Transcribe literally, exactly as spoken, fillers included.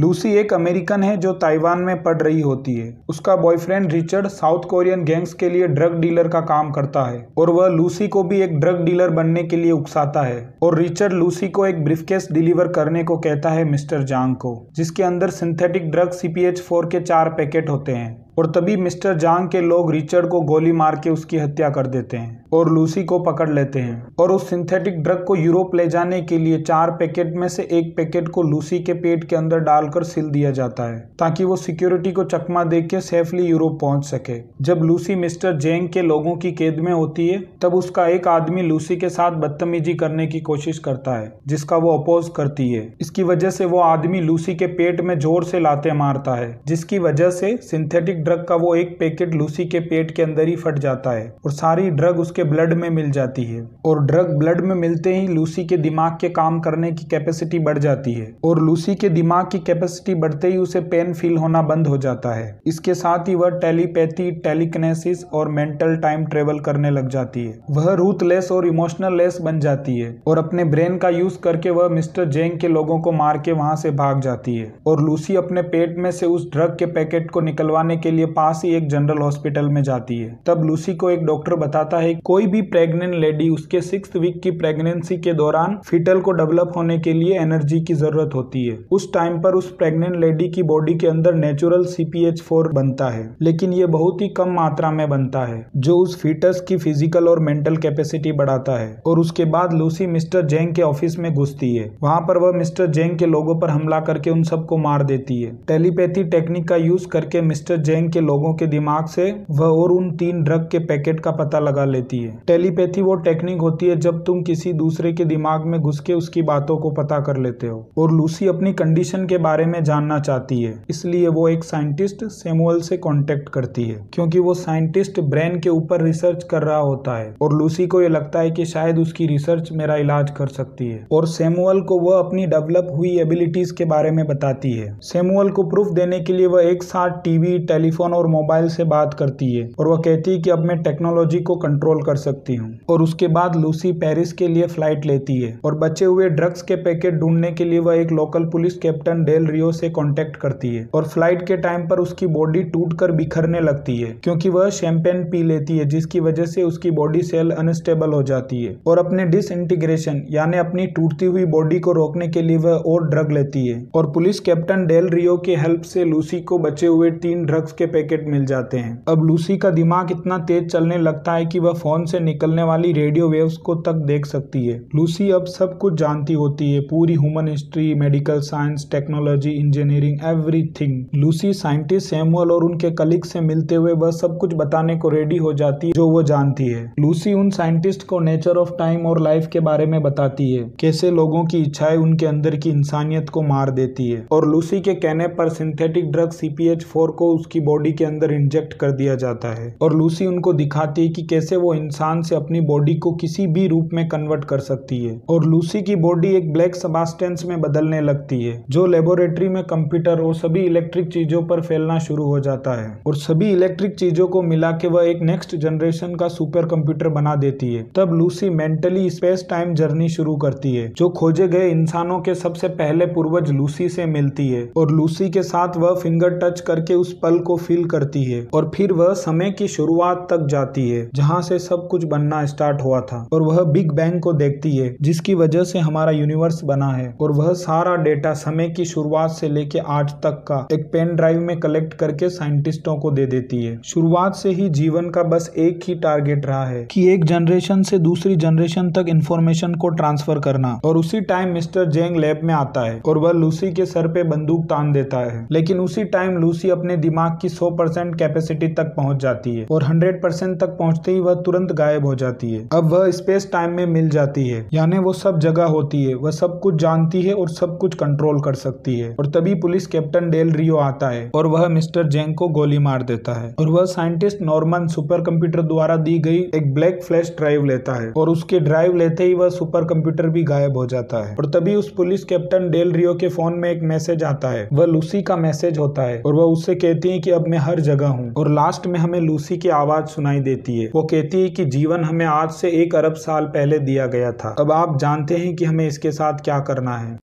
Lucy एक American है जो ताइवान में पढ़ रही होती है। उसका boyfriend Richard South Korean gangs के लिए ड्रग डीलर का काम करता है और वह लूसी को भी एक ड्रग डीलर बनने के लिए उकसाता है और रिचर्ड लूसी को एक ब्रीफकेस डिलीवर करने को कहता है मिस्टर जांग को, जिसके अंदर synthetic drug C P H four के चार पैकेट होते हैं। और तभी मिस्टर जांग के लोग रिचर्ड को गोली मार के उसकी हत्या कर देते हैं और लूसी को पकड़ लेते हैं और उस सिंथेटिक ड्रग को यूरोप ले जाने के लिए चार पैकेट में से एक पैकेट को लूसी के पेट के अंदर डालकर सिल दिया जाता है ताकि वो सिक्योरिटी को चकमा दे के सेफली यूरोप पहुंच सके। जब लूसी मिस्टर जैंग के लोगों की कैद में होती है तब उसका एक आदमी लूसी के साथ बदतमीजी करने की कोशिश करता है जिसका वो अपोज करती है। इसकी वजह से वो आदमी लूसी के पेट में जोर से लाते मारता है जिसकी वजह से सिंथेटिक ड्रग का वो एक पैकेट लूसी के पेट के अंदर ही फट जाता है और सारी ड्रग उसके ब्लड में मिल जाती है और ड्रग ब्लड में मिलते ही लूसी के दिमाग के काम करने की कैपेसिटी बढ़ जाती है और लूसी के दिमाग की कैपेसिटी बढ़ते ही उसे पेन फील होना बंद हो जाता है। इसके साथ ही वह टेलीपैथी, टेलीकिनेसिस और मेंटल टाइम ट्रेवल करने लग जाती है। वह रूथलेस और इमोशनल लेस बन जाती है और अपने ब्रेन का यूज करके वह मिस्टर जैंग के लोगों को मार के वहां से भाग जाती है और लूसी अपने पेट में से उस ड्रग के पैकेट को निकलवाने के लिए पास ही एक जनरल हॉस्पिटल में जाती है। तब लूसी को एक डॉक्टर बताता है कोई भी प्रेग्नेंट लेडी उसके सिक्स्थ वीक की प्रेगनेंसी के दौरान फीटल को डेवलप होने के लिए एनर्जी की जरूरत होती है। उस टाइम पर उस प्रेग्नेंट लेडी की बॉडी के अंदर natural C P H four बनता है लेकिन ये बहुत ही कम मात्रा में बनता है जो उस फीटस की फिजिकल और मेंटल कैपेसिटी बढ़ाता है। और उसके बाद लूसी मिस्टर जैंग के ऑफिस में घुसती है। वहां पर वह मिस्टर जैंग के लोगों पर हमला करके उन सबको मार देती है। टेलीपैथी टेक्निक का यूज करके मिस्टर जैंग के लोगों के दिमाग से वह और उन तीन ड्रग के पैकेट का पता लगा लेती है। टेलीपैथी वो टेक्निक होती है जब तुम किसी दूसरे के दिमाग में घुस के उसकी बातों को पता कर लेते हो। और लूसी अपनी कंडीशन के बारे में जानना चाहती है इसलिए वो एक साइंटिस्ट सैमुअल से कांटेक्ट करती है क्योंकि वो साइंटिस्ट ब्रेन के ऊपर रिसर्च कर रहा होता है और लूसी को ये लगता है कि शायद उसकी रिसर्च मेरा इलाज कर सकती है। और सैमुअल को वह अपनी डेवलप हुई एबिलिटीज के बारे में बताती है। सैमुअल को प्रूफ देने के लिए वह एक साथ टीवी, टेलीफोन और मोबाइल से बात करती है और वह कहती है कि अब मैं टेक्नोलॉजी को कंट्रोल कर सकती हूँ। और उसके बाद लूसी पेरिस के लिए फ्लाइट लेती है और बचे हुए ड्रग्स के पैकेट ढूंढने के लिए वह एक local police captain Del Rio से कांटेक्ट करती है। और फ्लाइट के टाइम पर उसकी बॉडी टूटकर बिखरने लगती है क्योंकि वह शैंपेन पी लेती है जिसकी वजह से उसकी बॉडी सेल अनस्टेबल हो जाती है। और अपने डिसइंटीग्रेशन यानी अपनी टूटती हुई बॉडी को रोकने के लिए वह और ड्रग लेती है और पुलिस कैप्टन डेल रियो के हेल्प से लूसी को बचे हुए तीन ड्रग्स के पैकेट मिल जाते हैं। अब लूसी का दिमाग इतना तेज चलने लगता है कि वह फोन से निकलने वाली रेडियो वेव्स को तक देख सकती है। लूसी अब सब कुछ जानती होती है, पूरी human history, medical science, technology, engineering, everything. Lucy scientist Samuel और उनके कलीग से मिलते हुए वह सब कुछ बताने को रेडी हो जाती है जो वो जानती है। लूसी उन साइंटिस्ट को नेचर ऑफ टाइम और लाइफ के बारे में बताती है, कैसे लोगों की इच्छाएं उनके अंदर की इंसानियत को मार देती है। और लूसी के कहने पर synthetic drug C P H four को उसकी बॉडी के अंदर इंजेक्ट कर दिया जाता है और लूसी उनको दिखाती है कि कैसे वो इंसान से अपनी बॉडी को किसी भी रूप में कन्वर्ट कर सकती है। और लूसी की बॉडी एक ब्लैक सब्सटेंस में बदलने लगती है जो लेबोरेटरी में कंप्यूटर और सभी इलेक्ट्रिक चीजों पर फैलना शुरू हो जाता है और सभी इलेक्ट्रिक चीजों को मिला के वह एक नेक्स्ट जनरेशन का सुपर कंप्यूटर बना देती है। तब Lucy mentally space time journey शुरू करती है जो खोजे गए इंसानों के सबसे पहले पूर्वज लूसी से मिलती है और लूसी के साथ वह फिंगर टच करके उस पल को फील करती है और फिर वह समय की शुरुआत तक जाती है जहां से सब कुछ बनना स्टार्ट हुआ था। और वह बिग बैंग को देखती है जिसकी वजह से हमारा यूनिवर्स बना है और वह सारा डेटा समय की शुरुआत से लेके आज तक का एक पेन ड्राइव में कलेक्ट करके साइंटिस्टों को दे देती है। शुरुआत से ही जीवन का बस एक ही टारगेट रहा है कि एक जनरेशन से दूसरी जनरेशन तक इंफॉर्मेशन को ट्रांसफर करना। और उसी टाइम मिस्टर जैंग लैब में आता है और वह लूसी के सर पे बंदूक तान देता है लेकिन उसी टाइम लूसी अपने दिमाग की सौ परसेंट कैपेसिटी तक पहुंच जाती है और सौ परसेंट तक पहुंचते ही वह तुरंत गायब हो जाती है। अब वह स्पेस टाइम में मिल जाती है यानी वो सब जगह होती है, वह सब कुछ जानती है और सब कुछ कंट्रोल कर सकती है। और तभी पुलिस कैप्टन डेल रियो आता है और वह मिस्टर जैंग को गोली मार देता है और वह साइंटिस्ट नॉर्मन सुपर कंप्यूटर द्वारा दी गई एक ब्लैक फ्लैश ड्राइव लेता है और उसके ड्राइव लेते ही वह सुपर कंप्यूटर भी गायब हो जाता है। और तभी उस पुलिस कैप्टन डेल रियो के फोन में एक मैसेज आता है, वह लूसी का मैसेज होता है और वह उससे कहती है कि अब मैं हर जगह हूँ। और लास्ट में हमें लूसी की आवाज सुनाई देती है, वो कहती है कि जीवन हमें आज से एक अरब साल पहले दिया गया था, अब आप जानते हैं कि हमें इसके साथ क्या करना है।